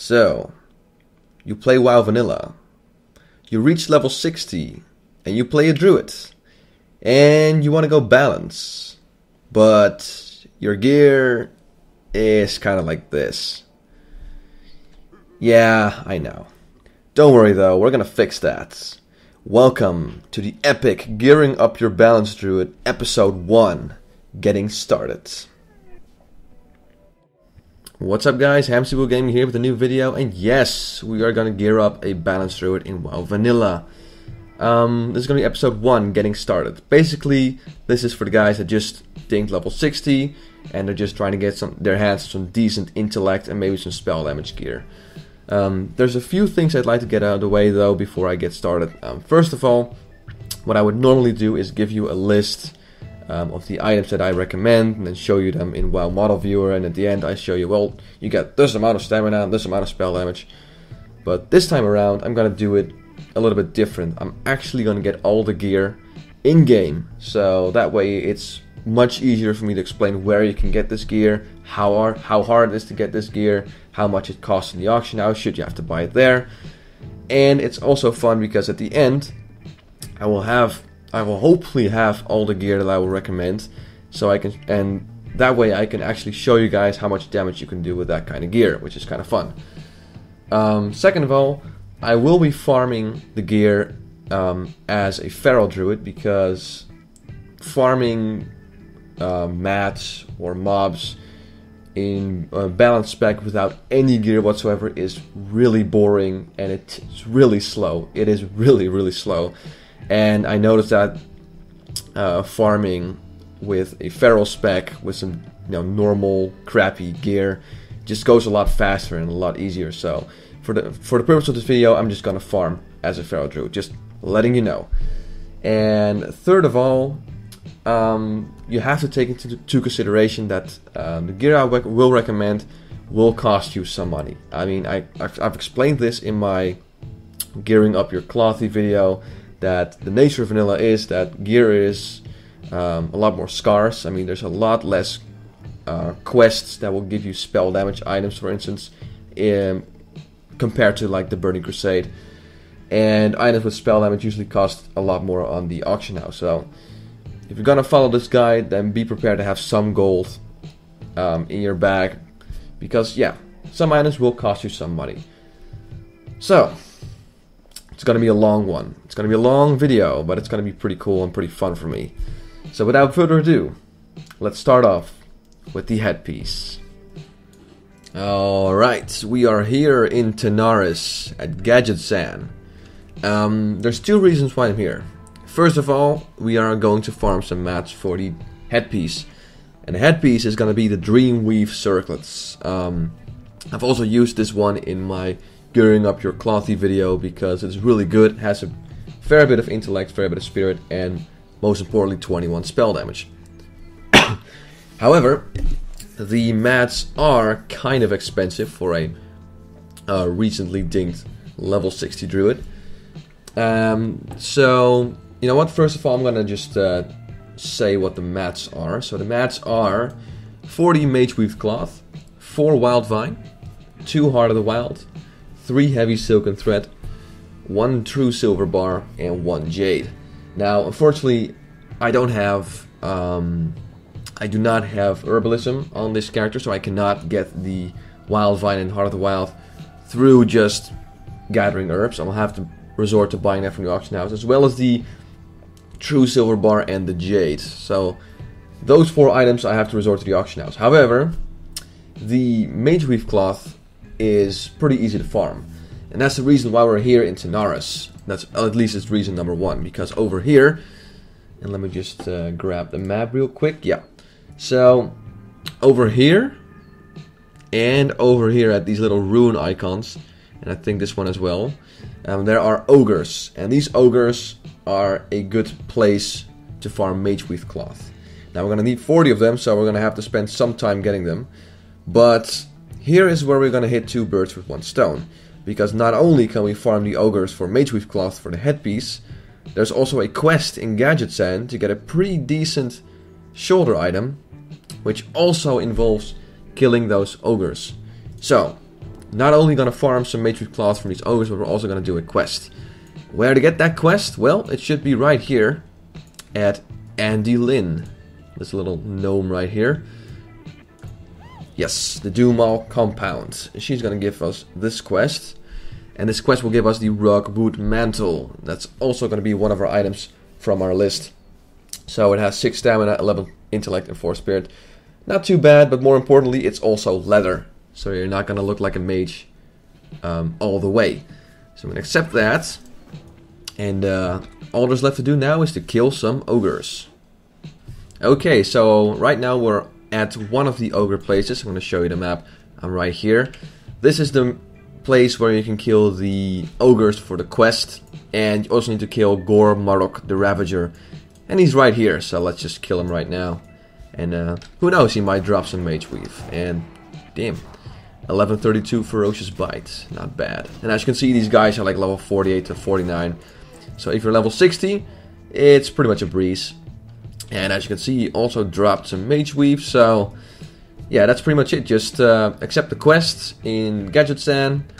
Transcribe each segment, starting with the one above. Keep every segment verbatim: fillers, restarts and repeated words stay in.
So, you play WoW Vanilla, you reach level sixty, and you play a druid, and you want to go balance, but your gear is kind of like this. Yeah, I know. Don't worry though, we're gonna fix that. Welcome to the epic Gearing Up Your Balance Druid Episode one, getting started. What's up guys, Hamsterwheel Gaming here with a new video, and yes, we are gonna gear up a Balance Druid in WoW Vanilla. Um, this is gonna be episode one, getting started. Basically, this is for the guys that just dinged level sixty, and they're just trying to get some their hands on some decent intellect and maybe some spell damage gear. Um, there's a few things I'd like to get out of the way though before I get started. Um, first of all, what I would normally do is give you a list um, of the items that I recommend and then show you them in WoW Model Viewer, and at the end I show you, well, you got this amount of stamina and this amount of spell damage. But this time around I'm gonna do it a little bit different. I'm actually gonna get all the gear in game, so that way it's much easier for me to explain where you can get this gear, how hard, how hard it is to get this gear, how much it costs in the auction house, should you have to buy it there. And it's also fun because at the end I will have, I will hopefully have all the gear that I will recommend, so I can, and that way I can actually show you guys how much damage you can do with that kind of gear, which is kind of fun. Um, second of all, I will be farming the gear um, as a feral druid, because farming Uh, mats or mobs in uh, balance spec without any gear whatsoever is really boring, and it's really slow. It is really really slow, and I noticed that uh, farming with a feral spec with some, you know, normal crappy gear just goes a lot faster and a lot easier. So for the for the purpose of this video, I'm just gonna farm as a feral druid, just letting you know. And third of all, Um, you have to take into to consideration that um, the gear I rec will recommend will cost you some money. I mean, I, I've, I've explained this in my Gearing Up Your Clothy video, that the nature of vanilla is that gear is um, a lot more scarce. I mean, there's a lot less uh, quests that will give you spell damage items, for instance, in, compared to like the Burning Crusade. And items with spell damage usually cost a lot more on the auction house. So if you're gonna follow this guide, then be prepared to have some gold um, in your bag, because yeah, some items will cost you some money. So it's gonna be a long one. It's gonna be a long video, but it's gonna be pretty cool and pretty fun for me. So without further ado, let's start off with the headpiece. Alright, we are here in Tenaris at Gadget-san. Um, there's two reasons why I'm here. First of all, we are going to farm some mats for the headpiece, and the headpiece is going to be the Dreamweave Circlets. Um, I've also used this one in my Gearing Up Your Clothy video because it's really good. It has a fair bit of intellect, fair bit of spirit, and most importantly twenty-one spell damage. However, the mats are kind of expensive for a uh, recently dinged level sixty druid. Um, so you know what, first of all, I'm going to just uh, say what the mats are. So the mats are forty Mageweave Cloth, four Wild Vine, two Heart of the Wild, three Heavy Silken Thread, one True Silver Bar, and one Jade. Now, unfortunately, I don't have, um, I do not have Herbalism on this character, so I cannot get the Wild Vine and Heart of the Wild through just gathering herbs. I'll have to resort to buying that from the auction house, as well as the True Silver Bar and the Jade. So those four items I have to resort to the auction house. However, the Mageweave Cloth is pretty easy to farm, and that's the reason why we're here in Tenaris. That's, at least it's reason number one, because over here, and let me just uh, grab the map real quick. Yeah, so over here and over here at these little rune icons, and I think this one as well, um, there are ogres, and these ogres are a good place to farm Mageweave Cloth. Now we're gonna need forty of them, so we're gonna have to spend some time getting them, but here is where we're gonna hit two birds with one stone, because not only can we farm the ogres for Mageweave Cloth for the headpiece, there's also a quest in Gadget-san to get a pretty decent shoulder item, which also involves killing those ogres. So not only going to farm some Matrix Cloth from these ogres, but we're also going to do a quest. Where to get that quest? Well, it should be right here at Andy Lynn. This little gnome right here. Yes, the Doomal Compound. She's going to give us this quest. And this quest will give us the Rock Boot Mantle. That's also going to be one of our items from our list. So it has six stamina, eleven intellect, and four spirit. Not too bad, but more importantly, it's also leather. So you're not going to look like a mage um, all the way. So I'm going to accept that. And uh, all there's left to do now is to kill some ogres. Okay, so right now we're at one of the ogre places. I'm going to show you the map. I'm right here. This is the place where you can kill the ogres for the quest. And you also need to kill Gor'marok the Ravager. And he's right here, so let's just kill him right now. And uh, who knows, he might drop some Mage Weave. And damn, eleven thirty-two Ferocious Bite, not bad. And as you can see, these guys are like level forty-eight to forty-nine. So if you're level sixty, it's pretty much a breeze. And as you can see, he also dropped some Mage Weave, so yeah, that's pretty much it. Just uh, accept the quests in Gadget Stand,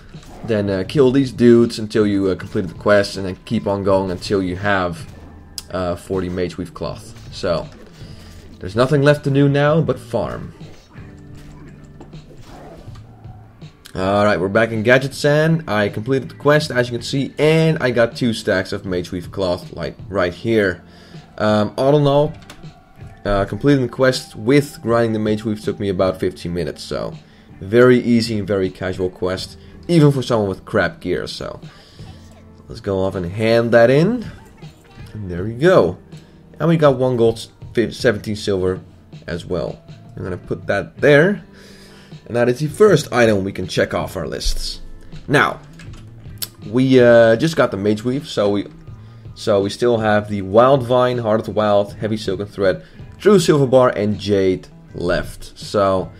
then uh, kill these dudes until you uh, completed the quest, and then keep on going until you have uh, forty Mage Weave Cloth. So there's nothing left to do now but farm. Alright, we're back in Gadget Sand. I completed the quest, as you can see, and I got two stacks of Mage Weave Cloth like right here. Um, all in all, uh, completing the quest with grinding the Mage Weave took me about fifteen minutes, so very easy and very casual quest, even for someone with crap gear. So let's go off and hand that in, and there we go. And we got one gold, seventeen silver as well. I'm gonna put that there. And that is the first item we can check off our lists. Now, we uh, just got the Mage Weave, so we so we still have the Wild Vine, Heart of the Wild, Heavy Silken Thread, True Silver Bar, and Jade left. So,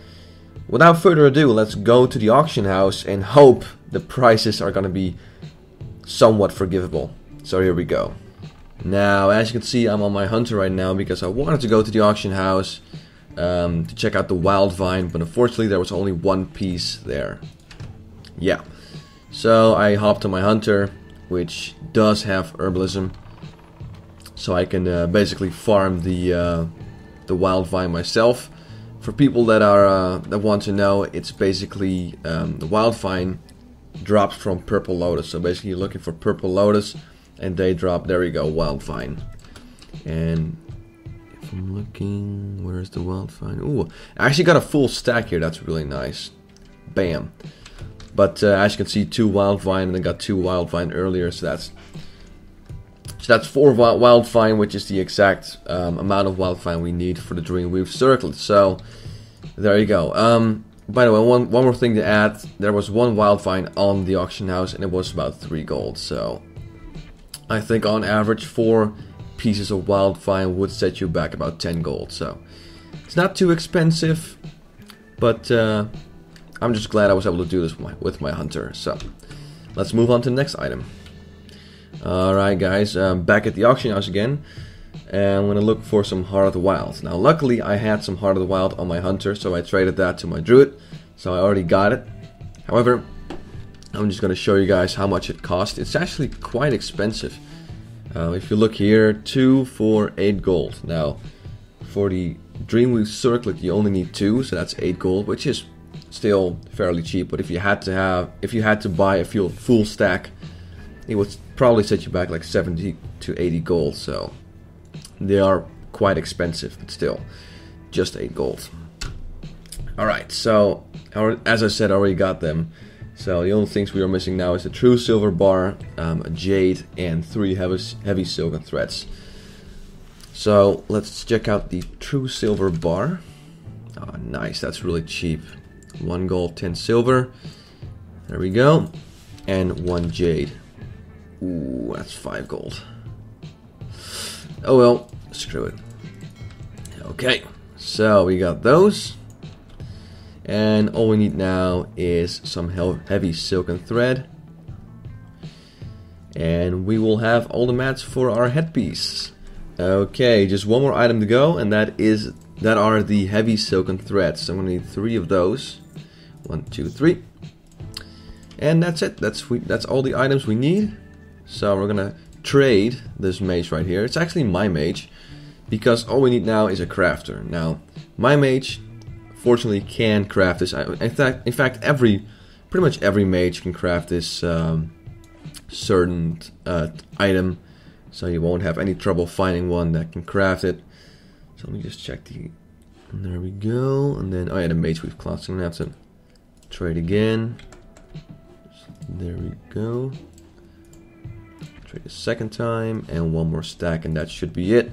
without further ado, let's go to the auction house and hope the prices are going to be somewhat forgivable. So here we go. Now, as you can see, I'm on my hunter right now because I wanted to go to the auction house Um, to check out the Wild Vine, but unfortunately there was only one piece there. Yeah, so I hopped on my hunter, which does have herbalism, so I can uh, basically farm the uh, the Wild Vine myself. For people that are uh, that want to know, it's basically um, the Wild Vine drops from Purple Lotus. So basically, you're looking for Purple Lotus, and they drop. There you go, Wild Vine, and. I'm looking, where's the Wild Vine? Ooh, I actually got a full stack here, that's really nice. Bam. But uh, as you can see, two Wild Vine, and I got two Wild Vine earlier, so that's so that's four Wild Vine, which is the exact um, amount of Wild Vine we need for the Dreamweave Circlet. So there you go. Um, by the way, one, one more thing to add, there was one Wild Vine on the auction house, and it was about three gold, so I think on average four pieces of Wild Vine would set you back about ten gold, so it's not too expensive, but uh, I'm just glad I was able to do this with my, with my hunter. So let's move on to the next item. Alright guys, I'm back at the auction house again, and I'm gonna look for some Heart of the Wild. Now luckily I had some Heart of the Wild on my hunter, so I traded that to my druid, so I already got it. However, I'm just gonna show you guys how much it cost. It's actually quite expensive. Uh, if you look here, two, four, eight gold. Now, for the Dreamweave Circlet, you only need two, so that's eight gold, which is still fairly cheap. But if you had to have, if you had to buy a full full stack, it would probably set you back like seventy to eighty gold. So they are quite expensive, but still, just eight gold. All right. So as I said, I already got them. So the only things we are missing now is a True Silver Bar, um, a Jade, and three heavy, heavy Silken Threads. So let's check out the True Silver Bar. Oh, nice, that's really cheap. One gold, ten silver. There we go. And one Jade. Ooh, that's five gold. Oh well, screw it. Okay, so we got those. And all we need now is some heavy silken thread. And we will have all the mats for our headpiece. Okay, just one more item to go, and that is that are the heavy silken threads. So I'm gonna need three of those. One, two, three. And that's it. That's we, that's all the items we need. So we're gonna trade this mage right here. It's actually my mage, because all we need now is a crafter. Now my mage, fortunately, can craft this. In fact, in fact, every pretty much every mage can craft this um, certain uh, item. So you won't have any trouble finding one that can craft it. So let me just check the. And there we go. And then, oh yeah, the mage we've classed. So I'm gonna have to trade again. There we go. Trade a second time and one more stack, and that should be it.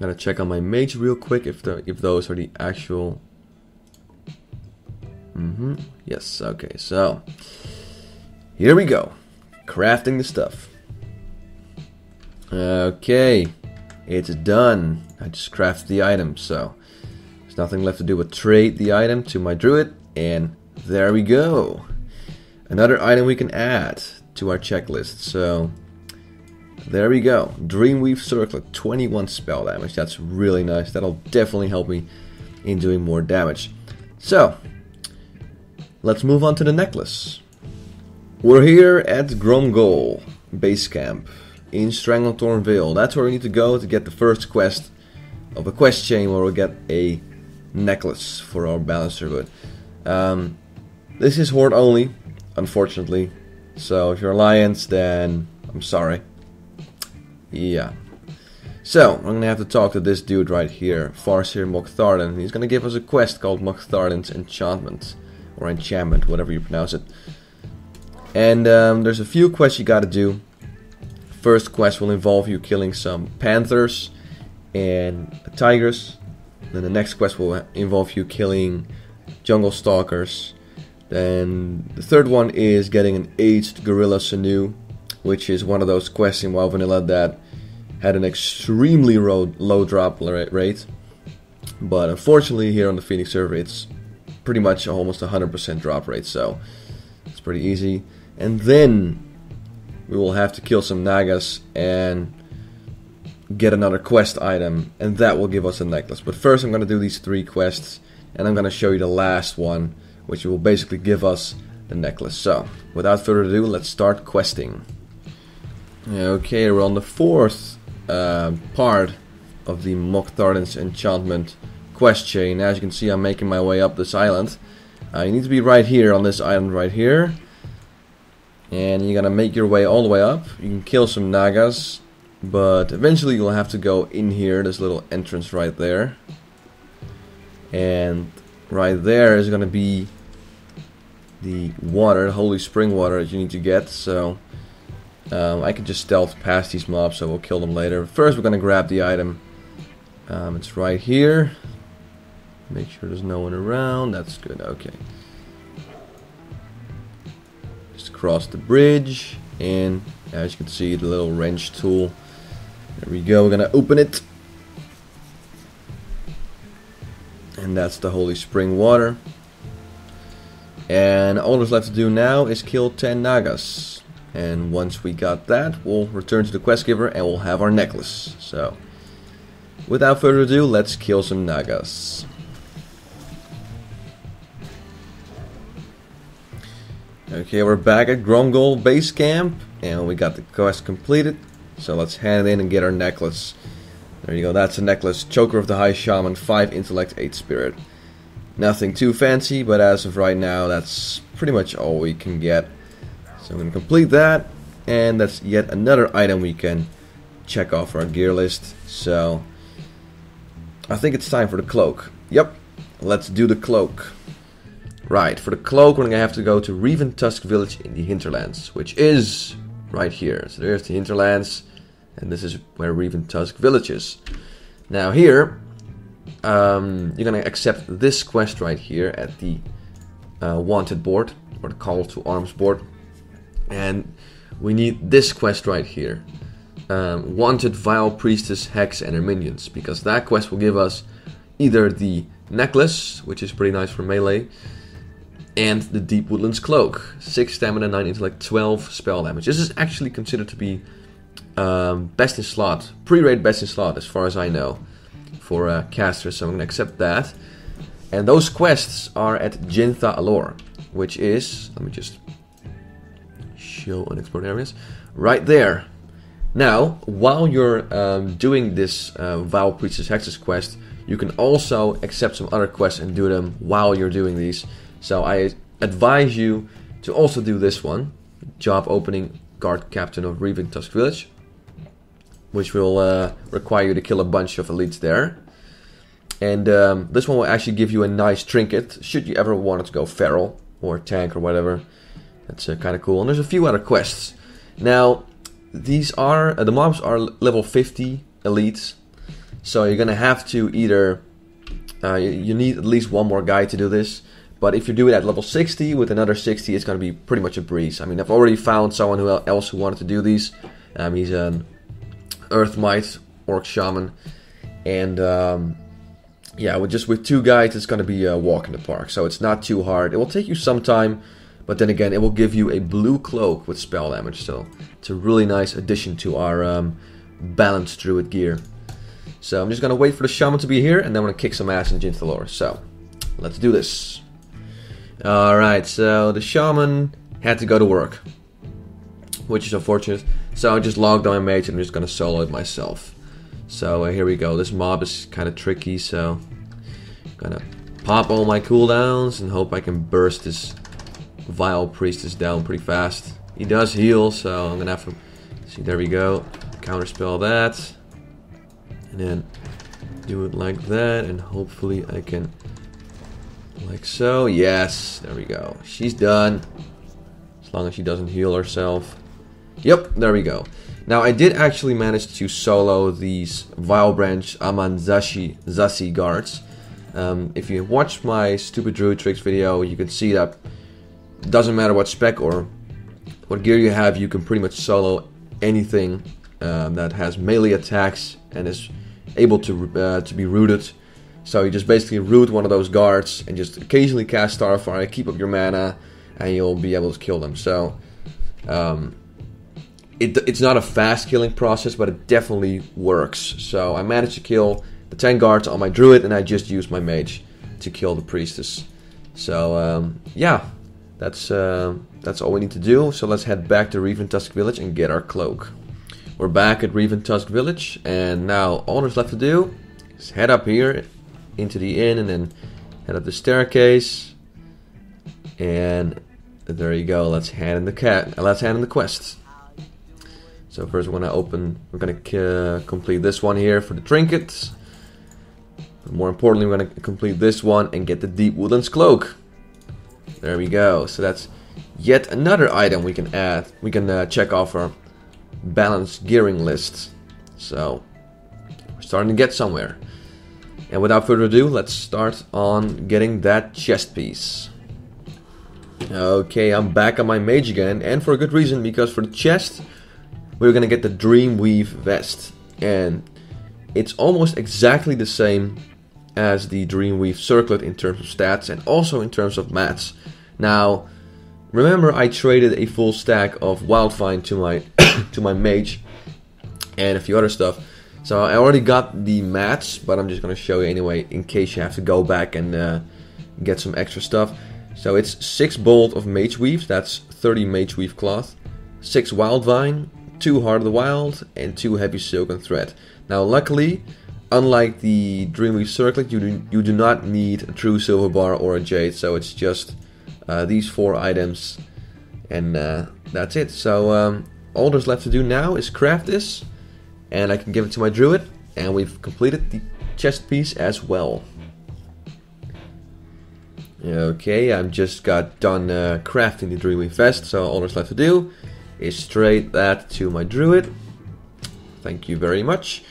Gotta check on my mage real quick if the if those are the actual. Mm-hmm. Yes. Okay. So here we go. Crafting the stuff. Okay, it's done. I just crafted the item, so there's nothing left to do but trade the item to my druid, and there we go. Another item we can add to our checklist. So there we go. Dreamweave Circlet, twenty-one spell damage. That's really nice. That'll definitely help me in doing more damage. So let's move on to the necklace. We're here at Gromgol base camp in Stranglethorn Vale. That's where we need to go to get the first quest of a quest chain, where we'll get a necklace for our Balance Druid. Um, this is horde only, unfortunately. So if you're Alliance, then I'm sorry. Yeah. So I'm gonna have to talk to this dude right here, Farseer Mokthardin. He's gonna give us a quest called Mok'thardin's Enchantment, or Enchantment, whatever you pronounce it. And um, there's a few quests you gotta do. First quest will involve you killing some panthers and tigers. Then the next quest will involve you killing jungle stalkers. Then the third one is getting an aged gorilla sinew, which is one of those quests in WoW Vanilla that had an extremely low drop rate. But unfortunately here on the Phoenix server it's pretty much almost one hundred percent drop rate, so it's pretty easy. And then we will have to kill some nagas and get another quest item, and that will give us a necklace. But first I'm going to do these three quests, and I'm going to show you the last one, which will basically give us the necklace. So, without further ado, let's start questing. Okay, we're on the fourth uh, part of the Mok'thardin's Enchantment quest chain. As you can see, I'm making my way up this island. Uh, you need to be right here on this island right here. And you're gonna make your way all the way up. You can kill some nagas, but eventually you'll have to go in here, this little entrance right there. And right there is gonna be the water, the holy spring water that you need to get. So um, I can just stealth past these mobs, so we'll kill them later. First we're gonna grab the item. Um, it's right here. Make sure there's no one around. That's good. Okay, just cross the bridge, and as you can see, the little wrench tool, there we go. We're gonna open it, and that's the holy spring water. And all that's left to do now is kill ten nagas, and once we got that, we'll return to the quest giver and we'll have our necklace. So without further ado, let's kill some nagas. Okay, we're back at Gromgol base camp, and we got the quest completed, so let's hand it in and get our necklace. There you go, that's the necklace. Choker of the High Shaman, five intellect, eight spirit. Nothing too fancy, but as of right now, that's pretty much all we can get. So I'm going to complete that, and that's yet another item we can check off our gear list. So I think it's time for the cloak. Yep, let's do the cloak. Right, for the cloak we're going to have to go to Reven Tusk Village in the Hinterlands, which is right here. So there's the Hinterlands, and this is where Reven Tusk Village is. Now here, um, you're going to accept this quest right here at the uh, wanted board, or the call to arms board. And we need this quest right here. Um, wanted Vile Priestess Hex and her minions, because that quest will give us either the necklace, which is pretty nice for melee, and the Deep Woodlands Cloak, six stamina, nine intellect, twelve spell damage. This is actually considered to be um, best in slot, pre-raid best in slot, as far as I know, for uh, casters, so I'm going to accept that. And those quests are at Jintha'alor, which is, let me just show unexplored areas, right there. Now, while you're um, doing this uh, Vile Priestess Hexes quest, you can also accept some other quests and do them while you're doing these. So I advise you to also do this one, job opening guard captain of Reaving Tusk Village, which will uh, require you to kill a bunch of elites there. And um, this one will actually give you a nice trinket, should you ever want it to go feral or tank or whatever. That's uh, kind of cool. And there's a few other quests. Now, these are, uh, the mobs are level fifty elites, so you're gonna have to either, uh, you, you need at least one more guy to do this, but if you do it at level sixty with another sixty, it's gonna be pretty much a breeze. I mean, I've already found someone who else who wanted to do these. Um, he's an Earthmite, Orc Shaman, and um, yeah, with just with two guys, it's gonna be a walk in the park, so it's not too hard. It will take you some time, but then again, it will give you a blue cloak with spell damage, so it's a really nice addition to our um, Balance Druid gear. So I'm just going to wait for the Shaman to be here, and then I'm going to kick some ass in Jintha'alor. So, let's do this. Alright, so the Shaman had to go to work, which is unfortunate. So I just logged on my mage, and I'm just going to solo it myself. So uh, here we go. This mob is kind of tricky, so I'm going to pop all my cooldowns and hope I can burst this Vile Priest is down pretty fast. He does heal, so I'm gonna have to see. There we go. Counterspell that, and then do it like that, and hopefully I can, like so. Yes, there we go. She's done. As long as she doesn't heal herself. Yep, there we go. Now I did actually manage to solo these Vile Branch Amanzashi Zasi guards. Um, if you watch my stupid Druid tricks video, you can see that. Doesn't matter what spec or what gear you have, you can pretty much solo anything um, that has melee attacks and is able to uh, to be rooted. So you just basically root one of those guards and just occasionally cast Starfire, keep up your mana, and you'll be able to kill them. So um, it, it's not a fast killing process, but it definitely works. So I managed to kill the ten guards on my Druid, and I just used my mage to kill the Priestess. So um, yeah. That's uh, that's all we need to do, so let's head back to Reaving Tusk Village and get our cloak. We're back at Reaving Tusk Village, and now all there's left to do is head up here into the inn and then head up the staircase. And there you go, let's hand in the cat. Let's hand in the quest. So first we're gonna open, we're gonna uh, complete this one here for the trinkets. But more importantly, we're gonna complete this one and get the Deep Woodlands Cloak. There we go. So that's yet another item we can add. We can uh, check off our balanced gearing list. So we're starting to get somewhere. And without further ado, let's start on getting that chest piece. Okay, I'm back on my mage again, and for a good reason, because for the chest, we're gonna get the Dreamweave Vest, and it's almost exactly the same as the Dreamweave Circlet in terms of stats and also in terms of mats. Now, remember I traded a full stack of Wildvine to my to my mage and a few other stuff. So I already got the mats, but I'm just going to show you anyway in case you have to go back and uh, get some extra stuff. So it's six bolt of mage weave, that's thirty mage weave cloth, six Wildvine, two Heart of the Wild, and two heavy silken thread. Now luckily, unlike the Dreamweave Circlet, you do, you do not need a true silver bar or a jade, so it's just uh, these four items, and uh, that's it. So um, all there's left to do now is craft this, and I can give it to my Druid, and we've completed the chest piece as well. Okay, I'm just got done uh, crafting the Dreamweave Vest, so all there's left to do is trade that to my Druid. Thank you very much.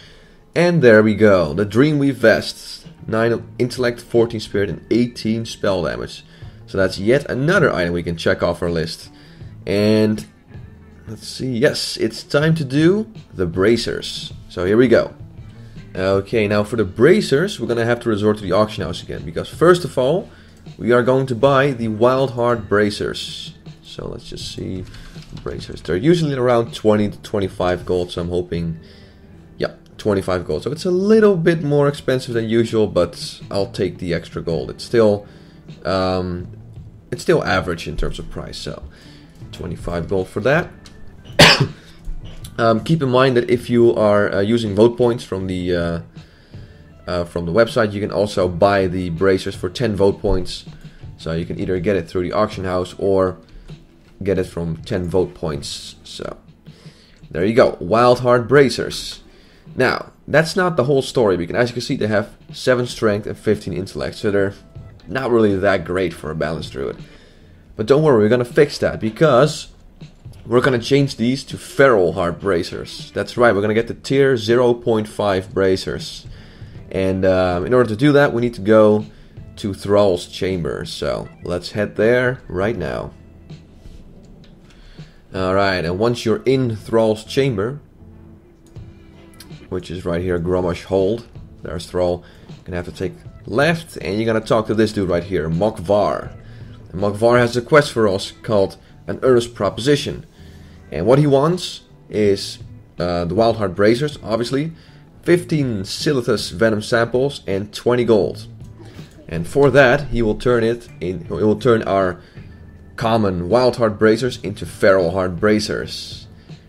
And there we go, the Dreamweave Vest, nine intellect, fourteen spirit, and eighteen spell damage. So that's yet another item we can check off our list. And let's see, yes, it's time to do the bracers. So here we go. Okay, now for the bracers, we're going to have to resort to the auction house again, because first of all, we are going to buy the Wild Heart Bracers. So let's just see the bracers. They're usually around twenty to twenty-five gold, so I'm hoping twenty-five gold, so it's a little bit more expensive than usual, but I'll take the extra gold. It's still um, It's still average in terms of price, so twenty-five gold for that. Um, keep in mind that if you are uh, using vote points from the uh, uh, from the website, you can also buy the bracers for ten vote points. So you can either get it through the auction house or get it from ten vote points. So there you go, Wild Heart Bracers. Now, that's not the whole story, because as you can see, they have seven strength and fifteen intellect, so they're not really that great for a Balance Druid. But don't worry, we're gonna fix that, because we're gonna change these to Feral Heart Bracers. That's right, we're gonna get the tier zero point five bracers. And um, in order to do that, we need to go to Thrall's Chamber, so let's head there right now. Alright, and once you're in Thrall's Chamber, which is right here, Grommash Hold. There's Thrall. You're gonna have to take left, and you're gonna talk to this dude right here, Mokvar. And Mokvar has a quest for us called an Earth's Proposition. And what he wants is uh, the Wild Heart Bracers, obviously, fifteen Silithus Venom Samples, and twenty gold. And for that, he will turn it in. He will turn our common Wild Heart Bracers into Feral Heart Bracers.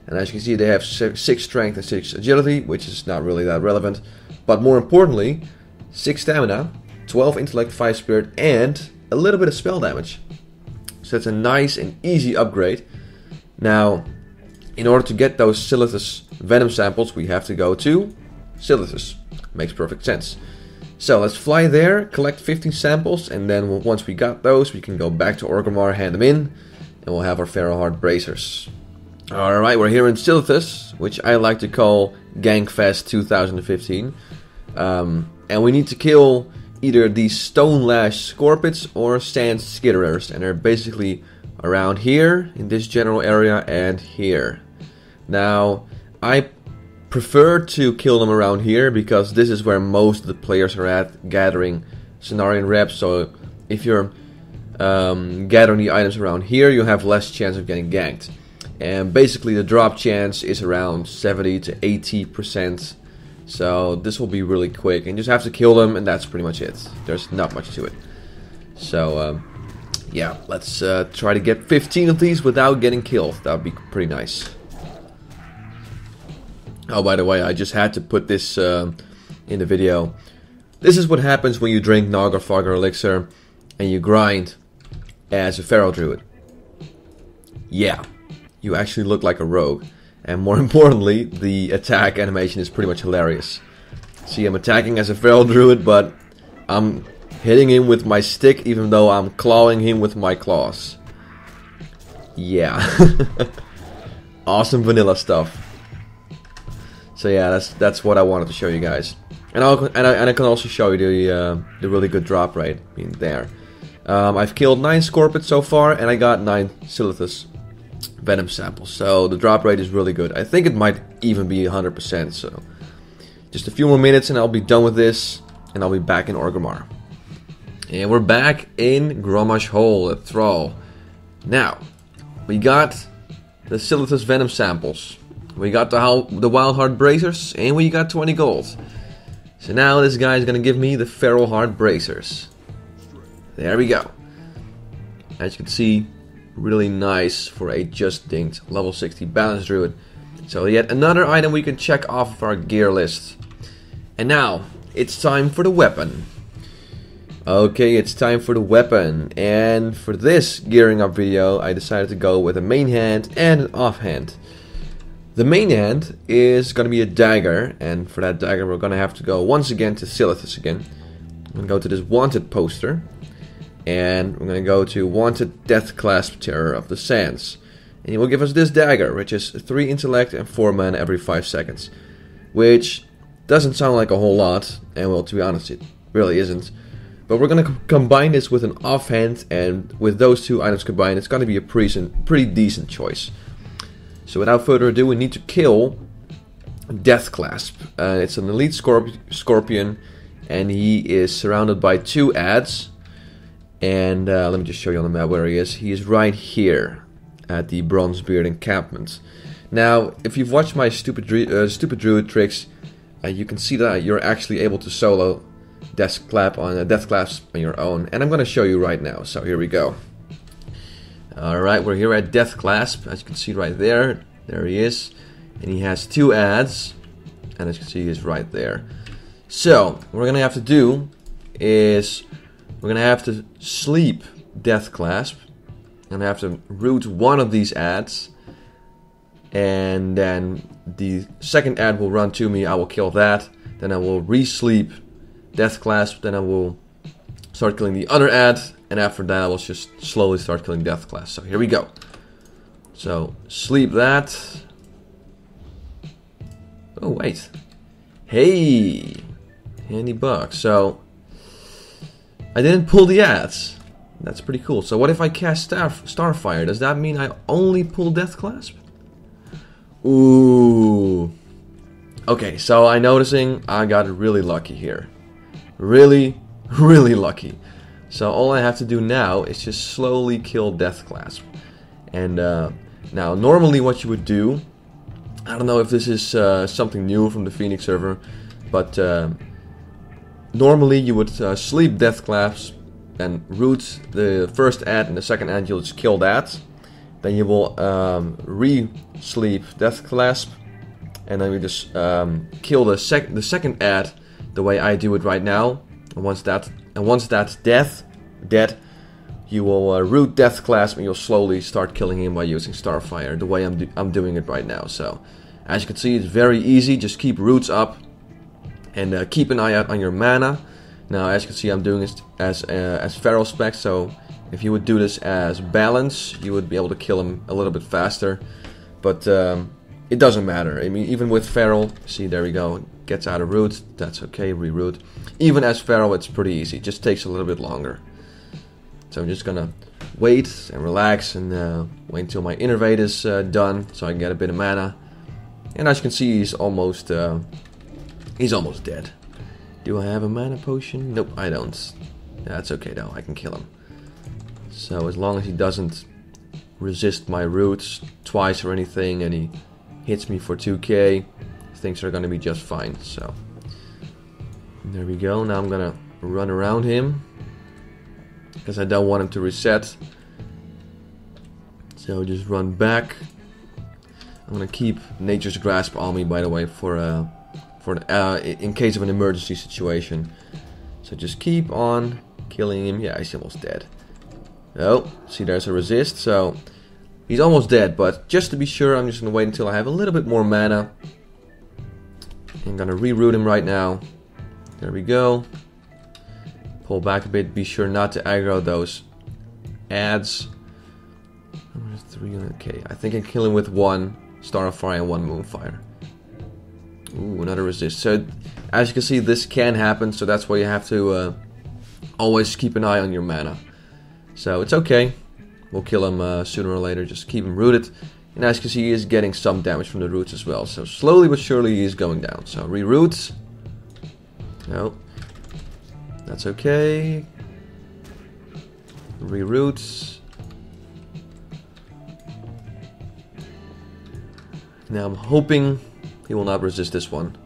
And as you can see, they have six strength and six agility, which is not really that relevant. But more importantly, six stamina, twelve intellect, five spirit, and a little bit of spell damage. So that's a nice and easy upgrade. Now, in order to get those Silithus Venom Samples, we have to go to Silithus. Makes perfect sense. So let's fly there, collect fifteen samples, and then once we got those, we can go back to Orgrimmar, hand them in, and we'll have our Feral Heart Bracers. Alright, we're here in Silithus, which I like to call Gangfest two thousand fifteen. Um, and we need to kill either these Stonelash Scorpits or Sand Skitterers. And they're basically around here, in this general area, and here. Now, I prefer to kill them around here, because this is where most of the players are at, gathering Cenarion reps. So if you're um, gathering the items around here, you have less chance of getting ganked. And basically the drop chance is around seventy to eighty percent, so this will be really quick, and you just have to kill them, and that's pretty much it. There's not much to it. So um, yeah, let's uh, try to get fifteen of these without getting killed. That would be pretty nice. Oh, by the way, I just had to put this uh, in the video. This is what happens when you drink Noggenfogger Elixir and you grind as a Feral Druid. Yeah. You actually look like a rogue, and more importantly, the attack animation is pretty much hilarious. See, I'm attacking as a Feral Druid, but I'm hitting him with my stick, even though I'm clawing him with my claws. Yeah. Awesome vanilla stuff. So yeah, that's that's what I wanted to show you guys, and I'll and I, and I can also show you the uh, the really good drop rate in there. Um, I've killed nine Scorpids so far, and I got nine Silithus Venom Samples, so the drop rate is really good. I think it might even be one hundred percent, so just a few more minutes and I'll be done with this, and I'll be back in Orgrimmar. And we're back in Grommash Hole at Thrall. Now, we got the Silithus Venom Samples, we got the, the Wild Heart Bracers, and we got twenty gold. So now this guy is going to give me the Feral Heart Bracers. There we go. As you can see, really nice for a just dinged level sixty Balance Druid. So yet another item we can check off of our gear list. And now it's time for the weapon. Okay, it's time for the weapon, and for this gearing up video I decided to go with a main hand and an offhand. The main hand is gonna be a dagger, and for that dagger we're gonna have to go once again to Silithus again. I'm gonna go to this wanted poster, and we're going to go to Wanted Deathclasp Terror of the Sands. And he will give us this dagger, which is three intellect and four mana every five seconds. Which doesn't sound like a whole lot, and well, to be honest, it really isn't. But we're going to combine this with an offhand, and with those two items combined, it's going to be a pretty, pretty decent choice. So without further ado, we need to kill Deathclasp. Uh, it's an elite scorp scorpion, and he is surrounded by two adds. And uh, let me just show you on the map where he is. He is right here at the Bronzebeard encampment. Now, if you've watched my stupid uh, stupid druid tricks, uh, you can see that you're actually able to solo Deathclasp on uh, Deathclasp on your own. And I'm going to show you right now. So here we go. Alright, we're here at Deathclasp, as you can see right there. There he is. And he has two adds. And as you can see, he's right there. So, what we're gonna have to do is we're gonna have to sleep Deathclasp. And have to root one of these adds. And then the second ad will run to me, I will kill that. Then I will re-sleep Deathclasp, then I will start killing the other ad. And after that I will just slowly start killing Deathclasp. So here we go. So, sleep that. Oh wait. Hey! Handy bug. So, I didn't pull the ads. That's pretty cool. So what if I cast Star Starfire? Does that mean I only pull Deathclasp? Ooh. Okay, so I'm noticing I got really lucky here. Really, really lucky. So all I have to do now is just slowly kill Deathclasp. And uh, now normally what you would do, I don't know if this is uh, something new from the Phoenix server, but uh, normally you would uh, sleep Deathclasp and root the first ad and the second ad, you'll just kill that. Then you will um, re-sleep Deathclasp, and then we just um, kill the sec the second ad the way I do it right now. And once that and once that's death, dead, you will uh, root Deathclasp, and you'll slowly start killing him by using Starfire the way I'm do I'm doing it right now. So, as you can see, it's very easy. Just keep roots up, and uh, keep an eye out on your mana. Now, as you can see, I'm doing this as uh, as feral spec, so. If you would do this as balance, you would be able to kill him a little bit faster. But um, it doesn't matter. I mean, even with feral, see, there we go. Gets out of root. That's okay, reroute. Even as feral, it's pretty easy. It just takes a little bit longer. So I'm just gonna wait and relax and uh, wait until my innervate is uh, done, so I can get a bit of mana. And as you can see, he's almost uh, he's almost dead. Do I have a mana potion? Nope, I don't. That's okay though. I can kill him. So as long as he doesn't resist my roots twice or anything and he hits me for two K, things are gonna be just fine. So there we go. Now I'm gonna run around him because I don't want him to reset. So just run back. I'm gonna keep Nature's Grasp on me, by the way, for uh, for uh, in case of an emergency situation. So just keep on killing him. Yeah, he's almost dead. Oh, see, there's a resist, so he's almost dead, but just to be sure, I'm just going to wait until I have a little bit more mana. I'm going to reroute him right now. There we go. Pull back a bit, be sure not to aggro those adds. Okay, I think I kill him with one Star of Fire and one Moonfire. Ooh, another resist. So, as you can see, this can happen, so that's why you have to uh, always keep an eye on your mana. So it's okay, we'll kill him uh, sooner or later, just keep him rooted. And as you can see, he is getting some damage from the roots as well. So slowly but surely he is going down. So reroute. No. That's okay. Reroute. Now I'm hoping he will not resist this one.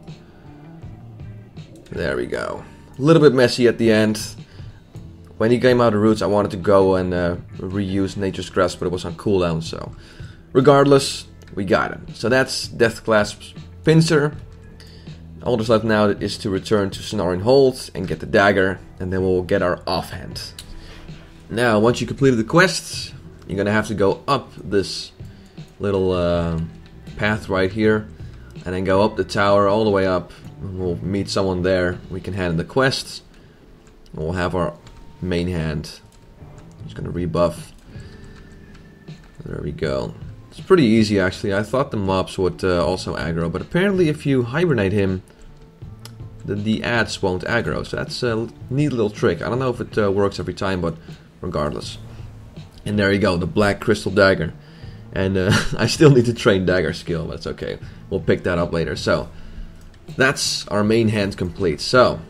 There we go. A little bit messy at the end. When he came out of roots, I wanted to go and uh, reuse Nature's Grasp, but it was on cooldown, so... Regardless, we got him. So that's Deathclasp's pincer. All that's left now is to return to Sonarin Hold and get the dagger, and then we'll get our offhand. Now, once you completed the quest, you're gonna have to go up this little uh, path right here, and then go up the tower all the way up. We'll meet someone there, we can hand in the quest, and we'll have our main hand. I'm just gonna rebuff. There we go. It's pretty easy actually. I thought the mobs would uh, also aggro, but apparently if you hibernate him, the, the adds won't aggro. So that's a neat little trick. I don't know if it uh, works every time, but regardless. And there you go, the Black Crystal Dagger. And uh, I still need to train dagger skill, but it's okay. We'll pick that up later. So that's our main hand complete. So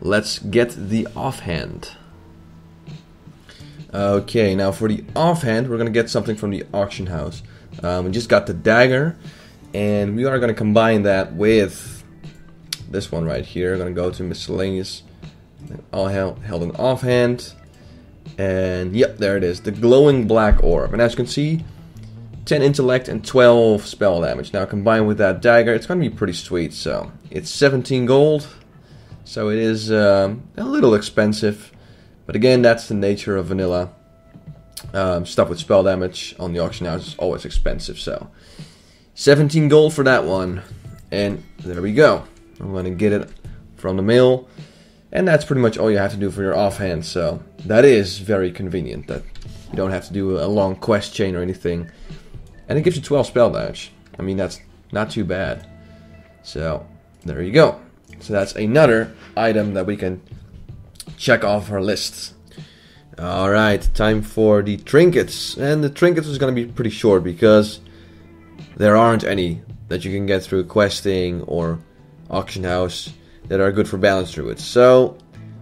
let's get the offhand. Okay, now for the offhand, we're going to get something from the auction house. Um, we just got the dagger, and we are going to combine that with this one right here. We're going to go to miscellaneous, and all held in offhand. And yep, there it is, the Glowing Black Orb. And as you can see, ten intellect and twelve spell damage. Now combined with that dagger, it's gonna be pretty sweet. So it's seventeen gold, so it is um, a little expensive, but again, that's the nature of vanilla. Um, stuff with spell damage on the auction house is always expensive, so seventeen gold for that one. And there we go. I'm gonna get it from the mail, and that's pretty much all you have to do for your offhand, so that is very convenient that you don't have to do a long quest chain or anything. And it gives you twelve spell damage. I mean, that's not too bad. So there you go. So that's another item that we can check off our list. Alright, time for the trinkets. And the trinkets is going to be pretty short because there aren't any that you can get through questing or auction house that are good for balance druids. So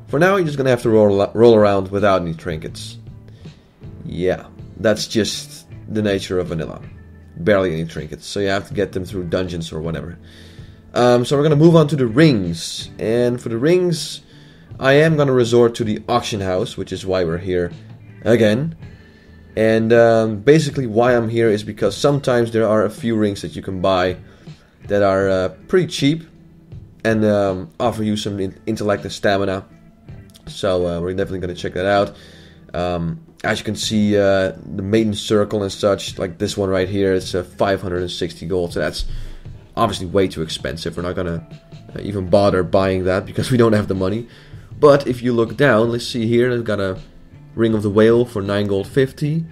for now, you're just going to have to roll, roll around without any trinkets. Yeah, that's just the nature of vanilla. Barely any trinkets, so you have to get them through dungeons or whatever. Um, so we're going to move on to the rings. And for the rings, I am going to resort to the auction house, which is why we're here again. And um, basically why I'm here is because sometimes there are a few rings that you can buy that are uh, pretty cheap and um, offer you some intellect and stamina. So uh, we're definitely going to check that out. Um, as you can see, uh, the Maiden's Circle and such, like this one right here, it's uh, five hundred sixty gold, so that's obviously way too expensive. We're not gonna uh, even bother buying that because we don't have the money. But if you look down, let's see here, they've got a Ring of the Whale for nine gold fifty,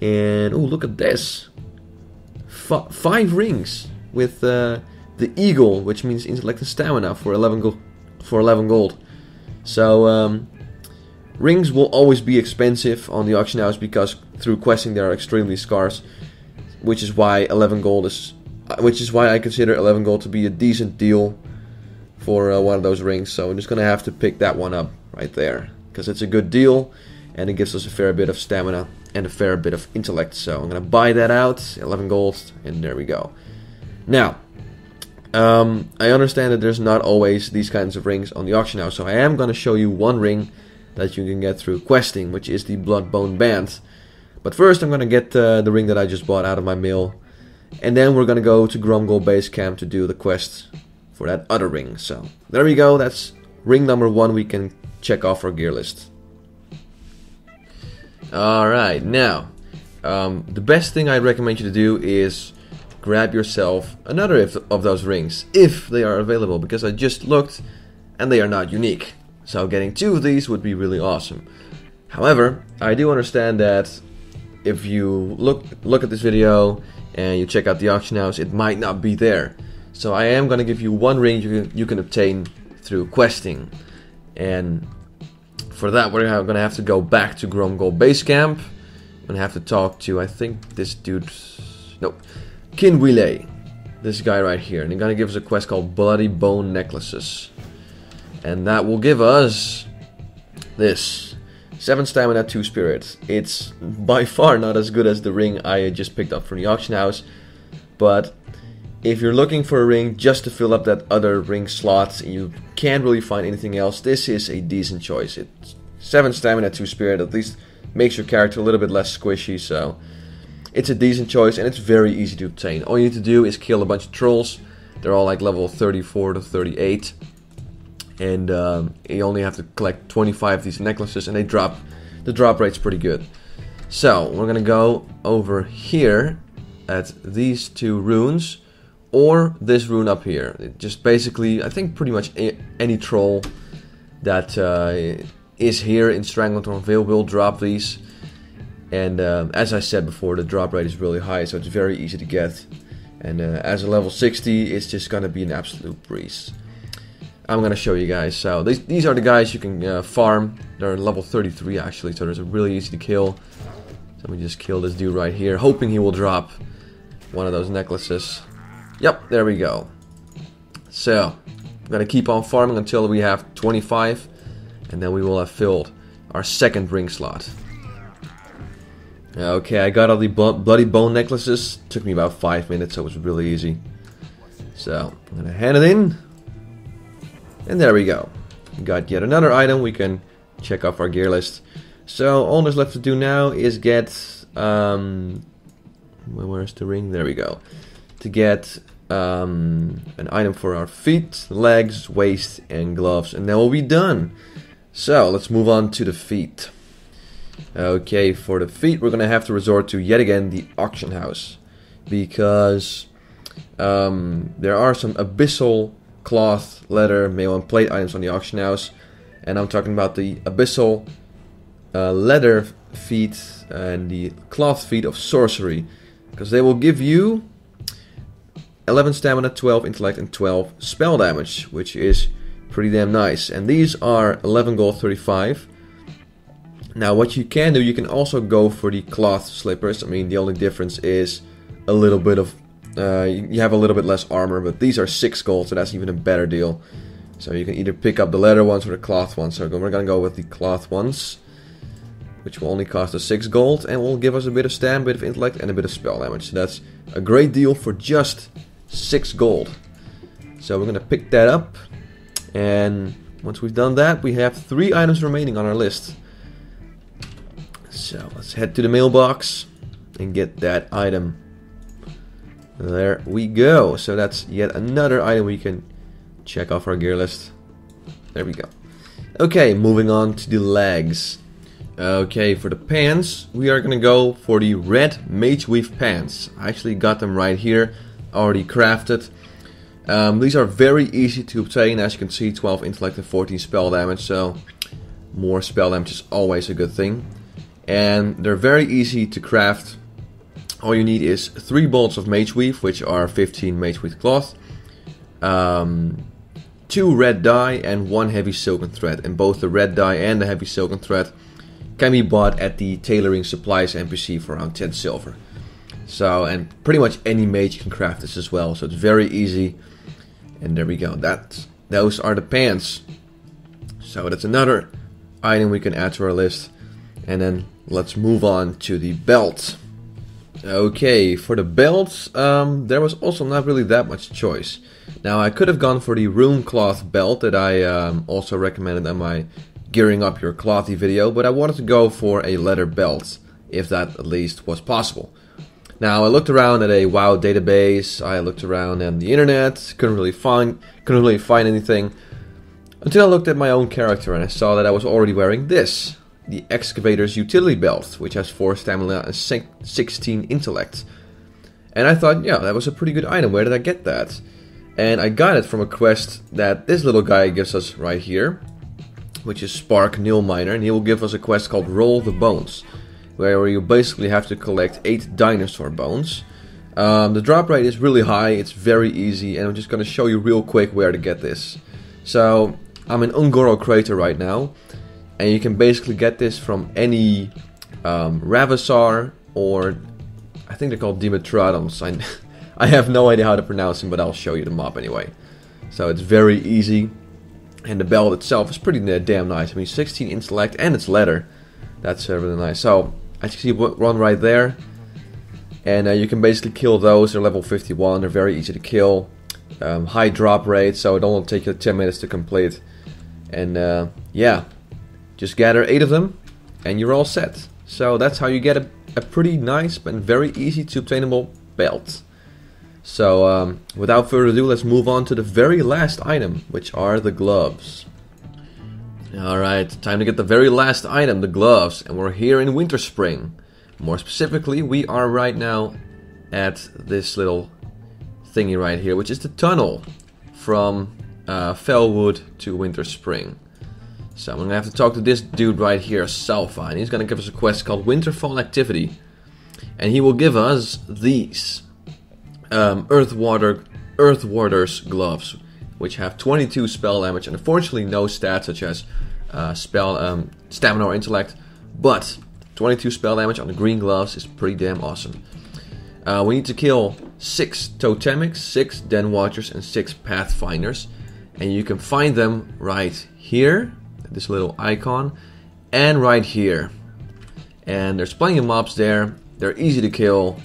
and oh, look at this, F five rings with uh, the Eagle, which means intellect and stamina, for eleven gold. So um, rings will always be expensive on the auction house because through questing they are extremely scarce, which is why eleven gold is, which is why I consider eleven gold to be a decent deal for uh, one of those rings. So I'm just gonna have to pick that one up right there because it's a good deal and it gives us a fair bit of stamina and a fair bit of intellect. So I'm gonna buy that out, eleven gold, and there we go. Now, um, I understand that there's not always these kinds of rings on the auction house, so I am gonna show you one ring that you can get through questing, which is the Blood Bone Band. But first I'm gonna get uh, the ring that I just bought out of my mail, and then we're gonna go to Gromgol Base Camp to do the quest for that other ring. So there we go, that's ring number one we can check off our gear list. Alright, now um, the best thing I recommend you to do is grab yourself another of those rings if they are available, because I just looked and they are not unique. So getting two of these would be really awesome. However, I do understand that if you look look at this video and you check out the auction house, it might not be there. So I am going to give you one ring you can, you can obtain through questing. And for that, we're going to have to go back to Gromgol Base Camp. I'm going to have to talk to, I think, this dude... Nope. Kinwile. This guy right here. And he's going to give us a quest called Bloody Bone Necklaces. And that will give us this. seven stamina, two spirits. It's by far not as good as the ring I just picked up from the auction house. But if you're looking for a ring just to fill up that other ring slot and you can't really find anything else, this is a decent choice. It's seven stamina, two spirit, at least makes your character a little bit less squishy. So it's a decent choice and it's very easy to obtain. All you need to do is kill a bunch of trolls. They're all like level thirty-four to thirty-eight. And um, you only have to collect twenty-five of these necklaces, and they drop. The drop rate's pretty good. So we're gonna go over here at these two runes, or this rune up here. It just basically, I think, pretty much any troll that uh, is here in Stranglethorn Vale will drop these. And um, as I said before, the drop rate is really high, so it's very easy to get. And uh, as a level sixty, it's just gonna be an absolute breeze. I'm gonna show you guys. So these, these are the guys you can uh, farm. They're level thirty-three actually, so they're really easy to kill. So let me just kill this dude right here, hoping he will drop one of those necklaces. Yep, there we go. So I'm gonna keep on farming until we have twenty-five, and then we will have filled our second ring slot. Okay, I got all the bloody bone necklaces. Took me about five minutes, so it was really easy. So I'm gonna hand it in. And there we go. We got yet another item we can check off our gear list. So all that's left to do now is get, um, where's the ring? There we go. To get um, an item for our feet, legs, waist, and gloves, and then we'll be done. So let's move on to the feet. Okay, for the feet, we're gonna have to resort to yet again the auction house, because um, there are some abyssal cloth, leather, mail, and plate items on the auction house, and I'm talking about the abyssal uh, leather feet and the cloth feet of sorcery, because they will give you eleven stamina, twelve intellect, and twelve spell damage, which is pretty damn nice. And these are eleven gold, thirty-five. Now what you can do, you can also go for the cloth slippers. I mean, the only difference is a little bit of, uh, you have a little bit less armor, but these are six gold, so that's even a better deal. So you can either pick up the leather ones or the cloth ones. So we're gonna go with the cloth ones, which will only cost us six gold and will give us a bit of stamina, a bit of intellect, and a bit of spell damage. So that's a great deal for just six gold. So we're gonna pick that up, and once we've done that, we have three items remaining on our list. So let's head to the mailbox and get that item. There we go. So that's yet another item we can check off our gear list. There we go. Okay, moving on to the legs. Okay, for the pants, we are gonna go for the red mage weave pants. I actually got them right here, already crafted. Um, these are very easy to obtain, as you can see, twelve intellect and fourteen spell damage, so more spell damage is always a good thing. And they're very easy to craft. All you need is three bolts of mage weave, which are fifteen mage weave cloth, um, two red dye, and one heavy silken thread. And both the red dye and the heavy silken thread can be bought at the tailoring supplies N P C for around ten silver. So, and pretty much any mage can craft this as well, so it's very easy. And there we go, that those are the pants. So that's another item we can add to our list. And then let's move on to the belt. Okay, for the belt, um, there was also not really that much choice. Now I could have gone for the rune cloth belt that I um, also recommended on my gearing up your clothy video, but I wanted to go for a leather belt, if that at least was possible. Now I looked around at a WoW database, I looked around on the internet, couldn't really find couldn't really find anything, until I looked at my own character and I saw that I was already wearing this, the Excavator's Utility Belt, which has four stamina and sixteen intellect. And I thought, yeah, that was a pretty good item, where did I get that? And I got it from a quest that this little guy gives us right here, which is Spark Nilminer, and he will give us a quest called Roll the Bones, where you basically have to collect eight dinosaur bones. Um, the drop rate is really high, it's very easy, and I'm just going to show you real quick where to get this. So, I'm in Ungoro Crater right now, and you can basically get this from any um, Ravasar, or I think they're called Dimetrodons. I, I have no idea how to pronounce them, but I'll show you the mob anyway. So it's very easy, and the belt itself is pretty damn nice. I mean, sixteen intellect, and it's leather. That's uh, really nice. So, as you can see, one right there, and uh, you can basically kill those. They're level fifty-one, they're very easy to kill, um, high drop rate, so it only takes you ten minutes to complete. And uh, yeah, just gather eight of them and you're all set. So that's how you get a, a pretty nice but very easy to obtainable belt. So um, without further ado, let's move on to the very last item, which are the gloves. Alright, time to get the very last item, the gloves, and we're here in Winterspring. More specifically, we are right now at this little thingy right here, which is the tunnel from uh, Fellwood to Winterspring. So I'm gonna have to talk to this dude right here, Salfa, and he's gonna give us a quest called Winterfall Activity. And he will give us these um, Earth Warder, Earth Warder's gloves, which have twenty-two spell damage and unfortunately no stats such as uh, spell, um, stamina or intellect, but twenty-two spell damage on the green gloves is pretty damn awesome. Uh, we need to kill six Totemics, six Den Watchers, and six Pathfinders, and you can find them right here, this little icon, and right here. And there's plenty of mobs there, they're easy to kill,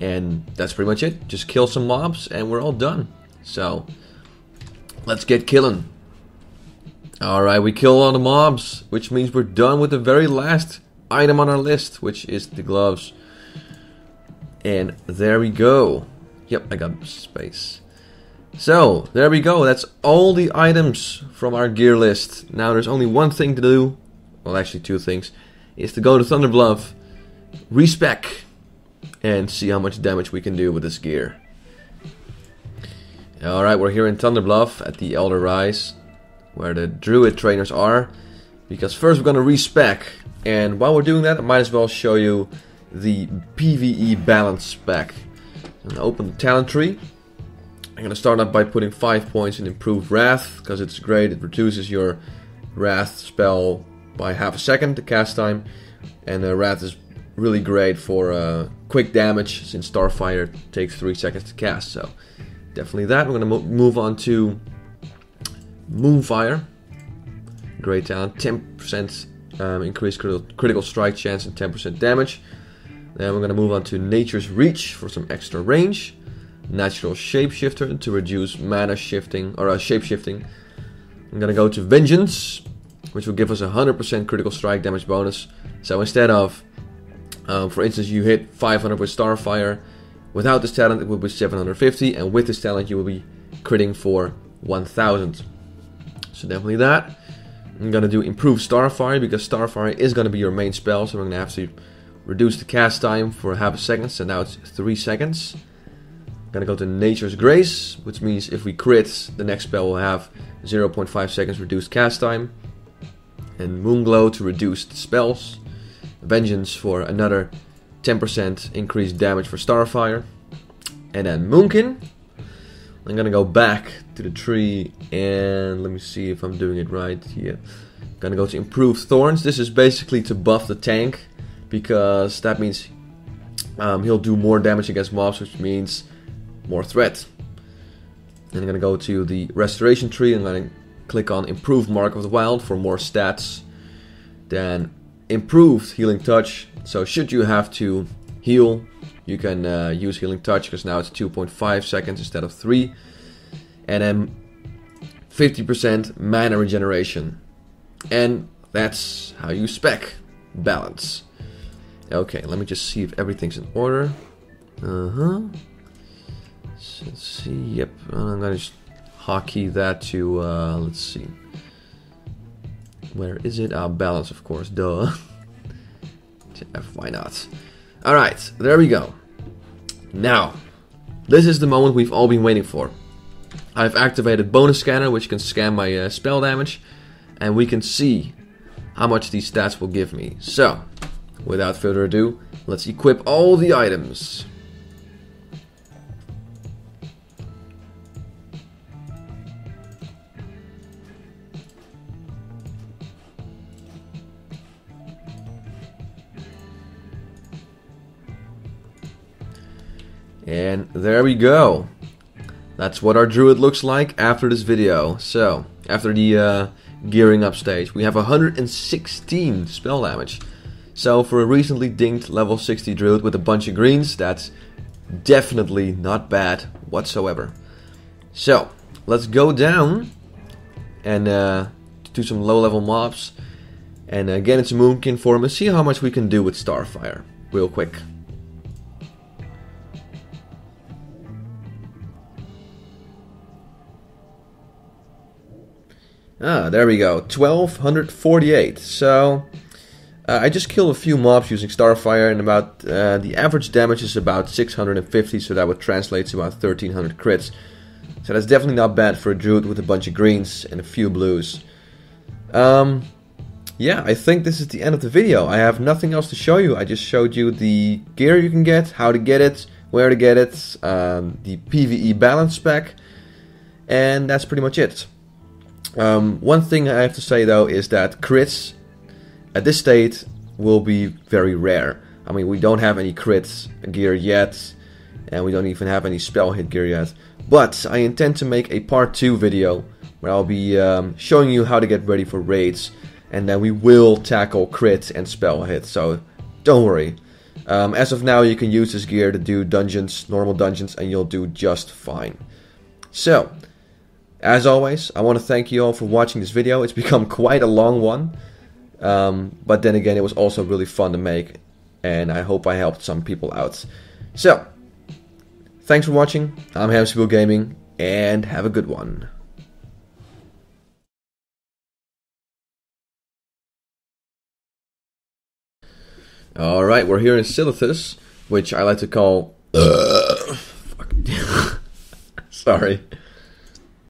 and that's pretty much it. Just kill some mobs and we're all done. So let's get killing. Alright, we killed all the mobs, which means we're done with the very last item on our list, which is the gloves. And there we go. Yep, I got space. So, there we go. That's all the items from our gear list. Now, there's only one thing to do. Well, actually two things. Is to go to Thunder Bluff, respec, and see how much damage we can do with this gear. Alright, we're here in Thunder Bluff at the Elder Rise, where the Druid trainers are. Because first we're going to respec. And while we're doing that, I might as well show you the PvE balance spec. I'm going to open the talent tree. I'm going to start off by putting five points in Improved Wrath, because it's great. It reduces your Wrath spell by half a second, the cast time. And uh, Wrath is really great for uh, quick damage, since Starfire takes three seconds to cast. So definitely that. We're going to mo move on to Moonfire. Great talent. ten percent um, increased critical, critical strike chance and ten percent damage. Then we're going to move on to Nature's Reach for some extra range. Natural Shapeshifter to reduce mana shifting, or uh, shape shifting. I'm gonna go to Vengeance, which will give us a one hundred percent critical strike damage bonus. So instead of, um, for instance, you hit five hundred with Starfire, without this talent it will be seven hundred fifty, and with this talent you will be critting for one thousand. So definitely that. I'm gonna do Improve Starfire, because Starfire is gonna be your main spell, so we're gonna have to reduce the cast time for half a second, so now it's three seconds. Gonna go to Nature's Grace, which means if we crit, the next spell will have zero point five seconds reduced cast time. And Moonglow to reduce the spells. Vengeance for another ten percent increased damage for Starfire. And then Moonkin. I'm gonna go back to the tree and let me see if I'm doing it right here. Gonna go to Improve Thorns. This is basically to buff the tank, because that means um, he'll do more damage against mobs, which means more threat. And I'm gonna go to the Restoration tree. I'm gonna click on Improved Mark of the Wild for more stats. Then Improved Healing Touch. So should you have to heal, you can uh, use Healing Touch, because now it's two point five seconds instead of three. And then fifty percent mana regeneration. And that's how you spec balance. Okay, let me just see if everything's in order. Uh huh. Let's see, yep, I'm gonna just hotkey that to, uh, let's see. Where is it? Ah, balance, of course, duh. Why not? Alright, there we go. Now, this is the moment we've all been waiting for. I've activated Bonus Scanner, which can scan my uh, spell damage, and we can see how much these stats will give me. So, without further ado, let's equip all the items. And there we go. That's what our druid looks like after this video. So, after the uh, gearing up stage, we have one hundred sixteen spell damage. So, for a recently dinged level sixty druid with a bunch of greens, that's definitely not bad whatsoever. So, let's go down and uh, do some low level mobs. And again, it's Moonkin form, and see how much we can do with Starfire real quick. Ah, there we go, twelve forty-eight, so uh, I just killed a few mobs using Starfire, and about uh, the average damage is about six hundred fifty, so that would translate to about thirteen hundred crits. So that's definitely not bad for a druid with a bunch of greens and a few blues. Um, yeah, I think this is the end of the video. I have nothing else to show you. I just showed you the gear you can get, how to get it, where to get it, um, the PvE balance spec, and that's pretty much it. Um, one thing I have to say though is that crits at this state will be very rare. I mean, we don't have any crits gear yet, and we don't even have any spell hit gear yet. But I intend to make a part two video where I'll be um, showing you how to get ready for raids, and then we will tackle crit and spell hit, so don't worry. Um, as of now, you can use this gear to do dungeons, normal dungeons, and you'll do just fine. So, As always, I want to thank you all for watching this video. It's become quite a long one. Um, but then again, it was also really fun to make. And I hope I helped some people out. So, thanks for watching. I'm Hamsterwheel Gaming. And have a good one. Alright, we're here in Silithus, which I like to call... Uh, fuck. Sorry.